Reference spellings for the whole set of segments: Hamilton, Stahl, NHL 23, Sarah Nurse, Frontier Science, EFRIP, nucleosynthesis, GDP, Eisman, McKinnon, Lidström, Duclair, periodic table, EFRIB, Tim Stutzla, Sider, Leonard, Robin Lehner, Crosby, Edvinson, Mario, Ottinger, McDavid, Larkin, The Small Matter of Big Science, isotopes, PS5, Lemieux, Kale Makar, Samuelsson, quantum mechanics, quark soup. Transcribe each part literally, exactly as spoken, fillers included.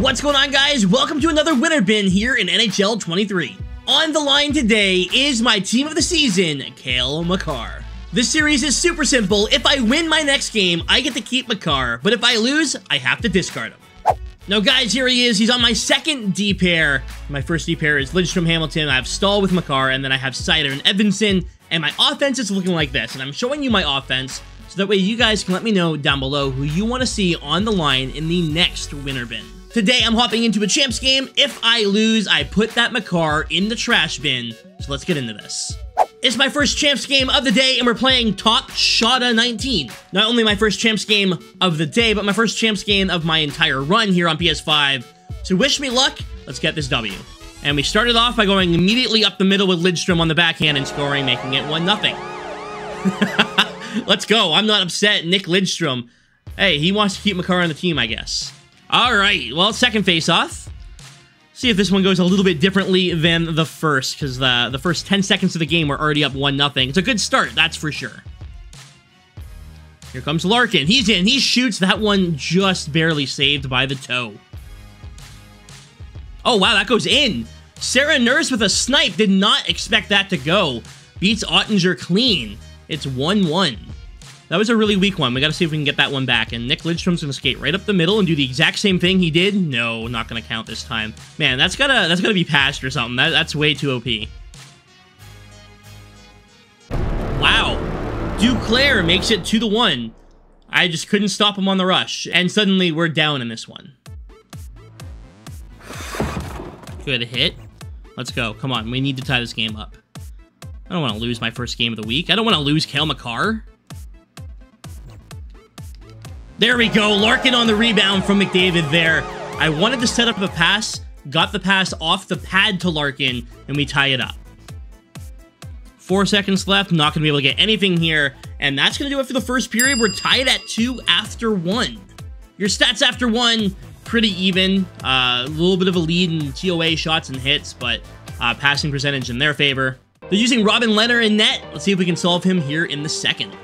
What's going on, guys? Welcome to another Winner Bin here in N H L twenty-three. On the line today is my team of the season, Kale Makar. The series is super simple. If I win my next game, I get to keep Makar, but if I lose, I have to discard him. Now, guys, here he is. He's on my second D-pair. My first D-pair is Lidström, Hamilton. I have Stahl with Makar, and then I have Sider and Edvinson, and my offense is looking like this, and I'm showing you my offense, so that way you guys can let me know down below who you want to see on the line in the next Winner Bin. Today, I'm hopping into a Champs game. If I lose, I put that Makar in the trash bin. So let's get into this. It's my first Champs game of the day, and we're playing Top Shada nineteen. Not only my first Champs game of the day, but my first Champs game of my entire run here on P S five. So wish me luck. Let's get this W. And we started off by going immediately up the middle with Lidström on the backhand and scoring, making it one nothing. Let's go. I'm not upset. Nick Lidström. Hey, he wants to keep Makar on the team, I guess. All right, well, second face-off. See if this one goes a little bit differently than the first, because the, the first ten seconds of the game were already up one nothing. It's a good start, that's for sure. Here comes Larkin. He's in. He shoots. That one just barely saved by the toe. Oh, wow, that goes in. Sarah Nurse with a snipe. Did not expect that to go. Beats Ottinger clean. It's one one. That was a really weak one. We got to see if we can get that one back. And Nick Lidström's going to skate right up the middle and do the exact same thing he did. No, not going to count this time. Man, that's got to that's gotta be passed or something. That, that's way too O P. Wow. Duclair makes it two to one. I just couldn't stop him on the rush. And suddenly, we're down in this one. Good hit. Let's go. Come on. We need to tie this game up. I don't want to lose my first game of the week. I don't want to lose Kale Makar. There we go. Larkin on the rebound from McDavid there. I wanted to set up a pass, got the pass off the pad to Larkin, and we tie it up. Four seconds left. Not going to be able to get anything here. And that's going to do it for the first period. We're tied at two after one. Your stats after one, pretty even. Uh, a little bit of a lead in T O A shots and hits, but uh, passing percentage in their favor. They're using Robin Lehner in net. Let's see if we can solve him here in the second.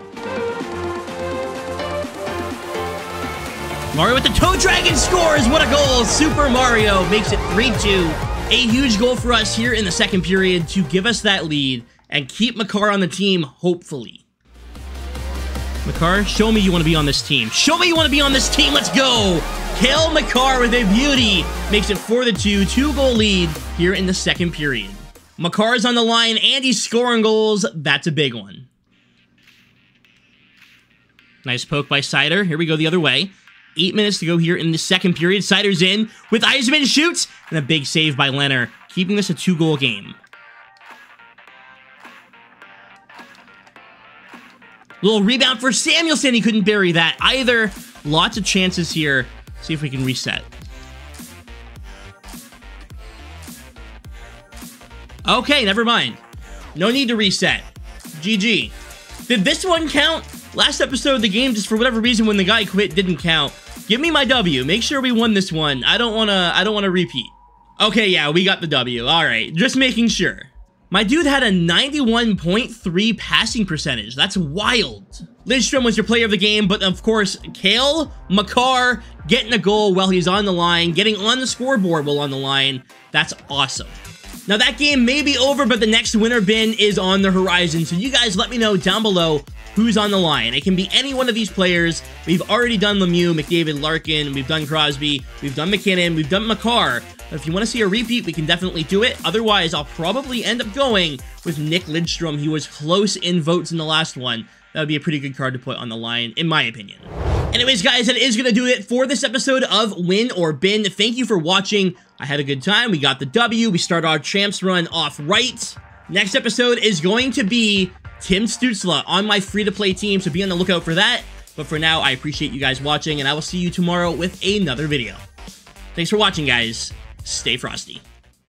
Mario with the toe drag and scores. What a goal. Super Mario makes it three two. A huge goal for us here in the second period to give us that lead and keep Makar on the team, hopefully. Makar, show me you want to be on this team. Show me you want to be on this team. Let's go. Kale Makar with a beauty. Makes it four to two. Two-goal lead here in the second period. Makar's on the line and he's scoring goals. That's a big one. Nice poke by Sider. Here we go the other way. Eight minutes to go here in the second period. Sider's in with Eisman shoots and a big save by Leonard, keeping this a two-goal game. Little rebound for Samuelsson. He couldn't bury that either. Lots of chances here. See if we can reset. Okay, never mind. No need to reset. G G. Did this one count? Last episode of the game, just for whatever reason, when the guy quit, didn't count. Give me my W. Make sure we won this one. I don't want to I don't want to repeat. Okay, yeah, we got the W. All right, just making sure. My dude had a ninety-one point three passing percentage. That's wild. Lidström was your player of the game, but of course, Kale Makar getting a goal while he's on the line, getting on the scoreboard while on the line. That's awesome. Now, that game may be over, but the next Winner Bin is on the horizon, so you guys let me know down below who's on the line. It can be any one of these players. We've already done Lemieux, McDavid, Larkin. We've done Crosby. We've done McKinnon. We've done Makar. But if you want to see a repeat, we can definitely do it. Otherwise, I'll probably end up going with Nick Lidström. He was close in votes in the last one. That would be a pretty good card to put on the line, in my opinion. Anyways, guys, that is going to do it for this episode of Win or Bin. Thank you for watching. I had a good time. We got the W. We start our Champs run off right. Next episode is going to be Tim Stutzla on my free-to-play team, so be on the lookout for that. But for now, I appreciate you guys watching, and I will see you tomorrow with another video. Thanks for watching, guys. Stay frosty.